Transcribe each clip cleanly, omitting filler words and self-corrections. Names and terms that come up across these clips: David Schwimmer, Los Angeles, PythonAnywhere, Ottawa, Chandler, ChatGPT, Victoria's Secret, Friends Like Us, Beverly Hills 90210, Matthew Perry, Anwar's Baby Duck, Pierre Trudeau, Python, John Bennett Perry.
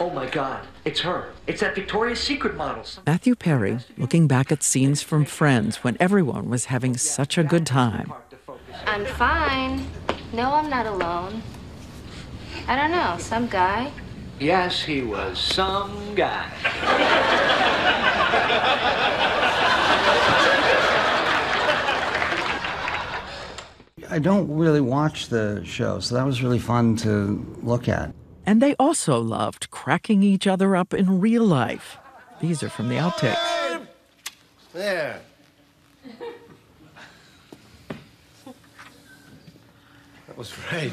oh my God, it's her. It's that Victoria's Secret model. Matthew Perry, looking back at scenes from Friends when everyone was having such a good time. I'm fine. No, I'm not alone. I don't know, some guy. Yes, he was some guy. I don't really watch the show, so that was really fun to look at. And they also loved cracking each other up in real life. These are from the outtakes. There. That was great.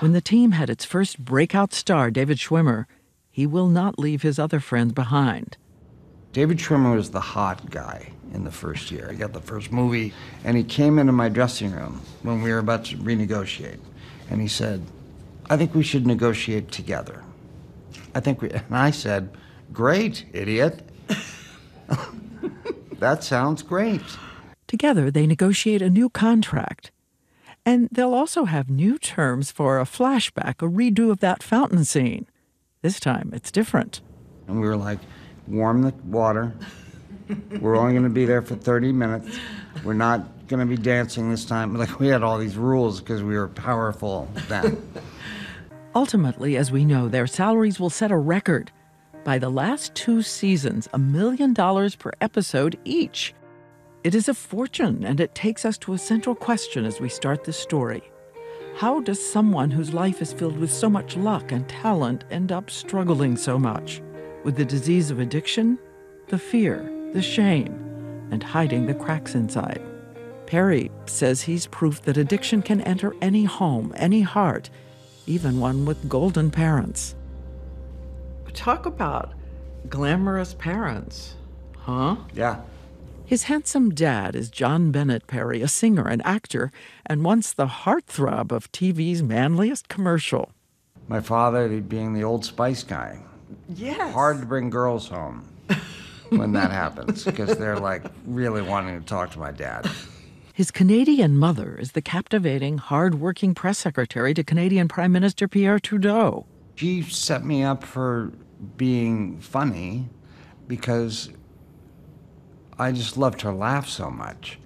When the team had its first breakout star, David Schwimmer, he will not leave his other friends behind. David Schwimmer was the hot guy in the first year. He got the first movie, and he came into my dressing room when we were about to renegotiate, and he said, I think we should negotiate together. And I said, great, idiot. That sounds great. Together, they negotiate a new contract. And they'll also have new terms for a flashback, a redo of that fountain scene. This time, it's different. And we were like, warm the water. We're only going to be there for 30 minutes. We're not going to be dancing this time. Like, we had all these rules because we were powerful then. Ultimately, as we know, their salaries will set a record. By the last two seasons, $1 million per episode each. It is a fortune, and it takes us to a central question as we start this story. How does someone whose life is filled with so much luck and talent end up struggling so much? With the disease of addiction, the fear, the shame, and hiding the cracks inside. Perry says he's proof that addiction can enter any home, any heart, even one with golden parents. Talk about glamorous parents, huh? Yeah. His handsome dad is John Bennett Perry, a singer and actor, and once the heartthrob of TV's manliest commercial. My father being the Old Spice guy. Yes. Hard to bring girls home when that happens, because they're, like, really wanting to talk to my dad. His Canadian mother is the captivating, hard-working press secretary to Canadian Prime Minister Pierre Trudeau. She set me up for being funny because I just loved her laugh so much.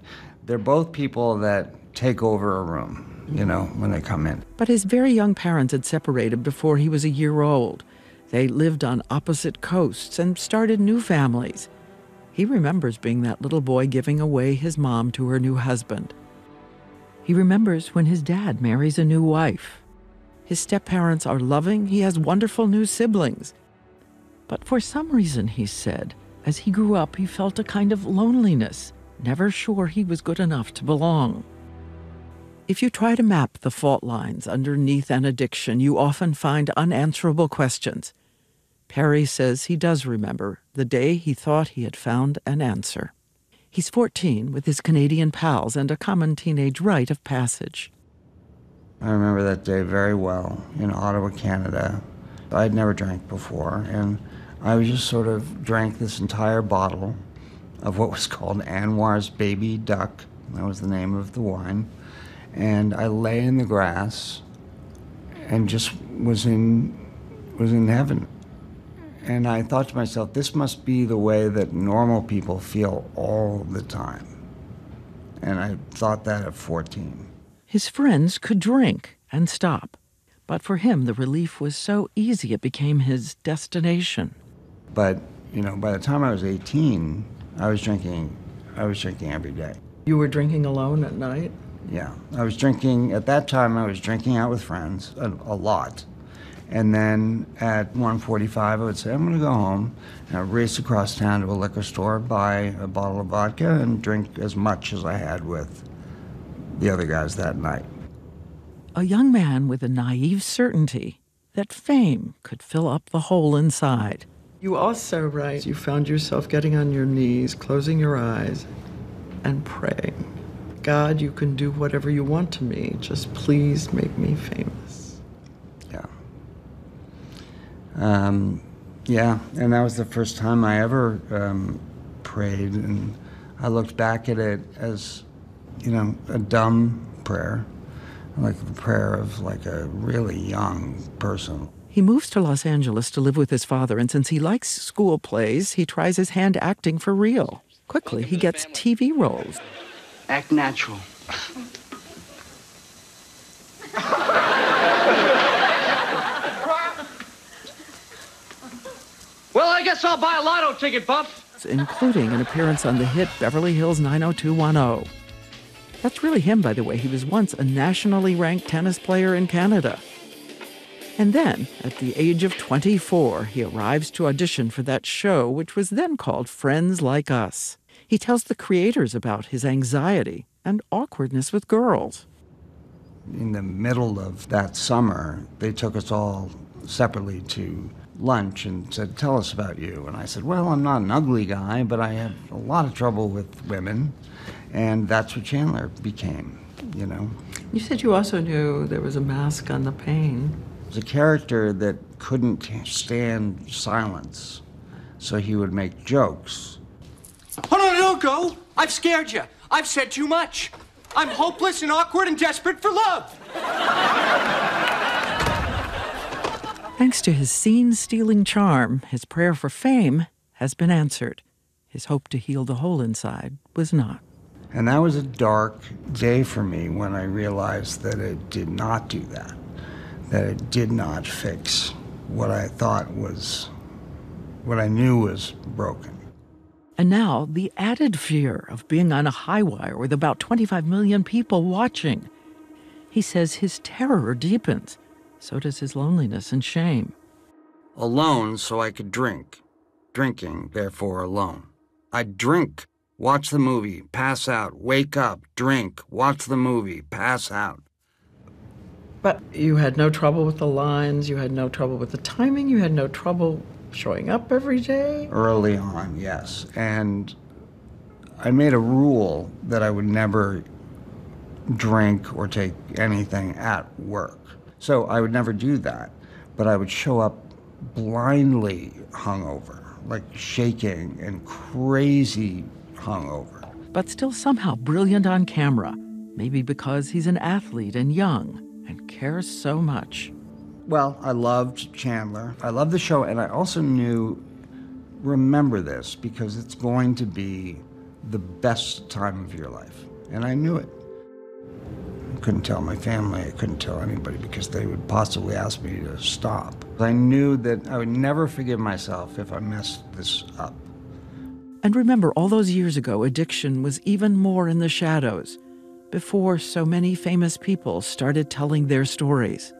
They're both people that take over a room, you know, when they come in. But his very young parents had separated before he was a year old. They lived on opposite coasts and started new families. He remembers being that little boy giving away his mom to her new husband. He remembers when his dad marries a new wife. His step-parents are loving. He has wonderful new siblings. But for some reason, he said, as he grew up, he felt a kind of loneliness, never sure he was good enough to belong. If you try to map the fault lines underneath an addiction, you often find unanswerable questions. Perry says he does remember the day he thought he had found an answer. He's 14 with his Canadian pals and a common teenage rite of passage. I remember that day very well in Ottawa, Canada. I'd never drank before, and I just sort of drank this entire bottle of what was called Anwar's Baby Duck. That was the name of the wine. And I lay in the grass and just was in heaven. And I thought to myself, this must be the way that normal people feel all the time. And I thought that at 14. His friends could drink and stop. But for him, the relief was so easy, it became his destination. But, you know, by the time I was 18, I was drinking every day. You were drinking alone at night? Yeah. At that time, I was drinking out with friends a lot. And then at 1:45, I would say, I'm going to go home. And I'd race across town to a liquor store, buy a bottle of vodka, and drink as much as I had with the other guys that night. A young man with a naive certainty that fame could fill up the hole inside. You also write, you found yourself getting on your knees, closing your eyes, and praying, God, you can do whatever you want to me. Just please make me famous. Yeah. Yeah, and that was the first time I ever prayed, and I looked back at it as, you know, a dumb prayer. Like the prayer of, like, a really young person. He moves to Los Angeles to live with his father, and since he likes school plays, he tries his hand acting for real. Quickly, he gets TV roles. Act natural. Well, I guess I'll buy a lotto ticket, Buff. Including an appearance on the hit Beverly Hills 90210. That's really him, by the way. He was once a nationally ranked tennis player in Canada. And then, at the age of 24, he arrives to audition for that show, which was then called Friends Like Us. He tells the creators about his anxiety and awkwardness with girls. In the middle of that summer, they took us all separately to lunch and said, "Tell us about you." And I said, "Well, I'm not an ugly guy, but I have a lot of trouble with women." And that's what Chandler became, you know. You said you also knew there was a mask on the pain. It was a character that couldn't stand silence, so he would make jokes. Oh, no, don't go. I've scared you. I've said too much. I'm hopeless and awkward and desperate for love. Thanks to his scene-stealing charm, his prayer for fame has been answered. His hope to heal the hole inside was not. And that was a dark day for me when I realized that it did not do that. That it did not fix what I thought was, what I knew was broken. And now, the added fear of being on a high wire with about 25 million people watching. He says his terror deepens. So does his loneliness and shame. Alone so I could drink. Drinking, therefore, alone. I'd drink, watch the movie, pass out, wake up, drink, watch the movie, pass out. But you had no trouble with the lines, you had no trouble with the timing, you had no trouble showing up every day? Early on, yes. And I made a rule that I would never drink or take anything at work. So I would never do that, but I would show up blindly hungover, like shaking and crazy hungover. But still somehow brilliant on camera, maybe because he's an athlete and young. And cares so much. Well, I loved Chandler. I loved the show, and I also knew, remember this, because it's going to be the best time of your life. And I knew it. I couldn't tell my family, I couldn't tell anybody, because they would possibly ask me to stop. I knew that I would never forgive myself if I messed this up. And remember, all those years ago, addiction was even more in the shadows. Before so many famous people started telling their stories.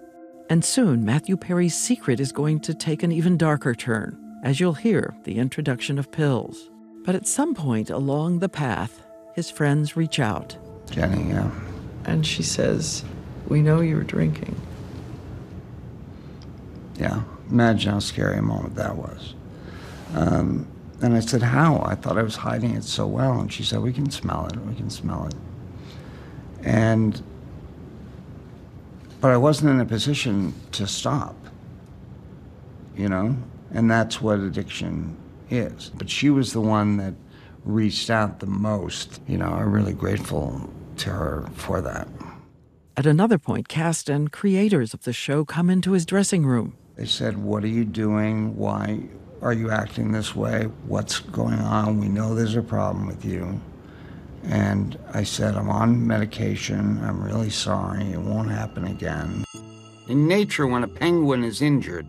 And soon, Matthew Perry's secret is going to take an even darker turn, as you'll hear, the introduction of pills. But at some point along the path, his friends reach out. Jenny, yeah. And she says, "We know you were drinking." Yeah, imagine how scary a moment that was. And I said, "How? I thought I was hiding it so well." And she said, "We can smell it, we can smell it." But I wasn't in a position to stop, you know? And that's what addiction is. But she was the one that reached out the most. You know, I'm really grateful to her for that. At another point, cast and creators of the show come into his dressing room. They said, "What are you doing? Why are you acting this way? What's going on? We know there's a problem with you." And I said, "I'm on medication, I'm really sorry, it won't happen again." In nature, when a penguin is injured,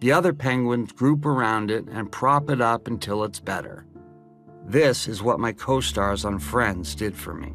the other penguins group around it and prop it up until it's better. This is what my co-stars on Friends did for me.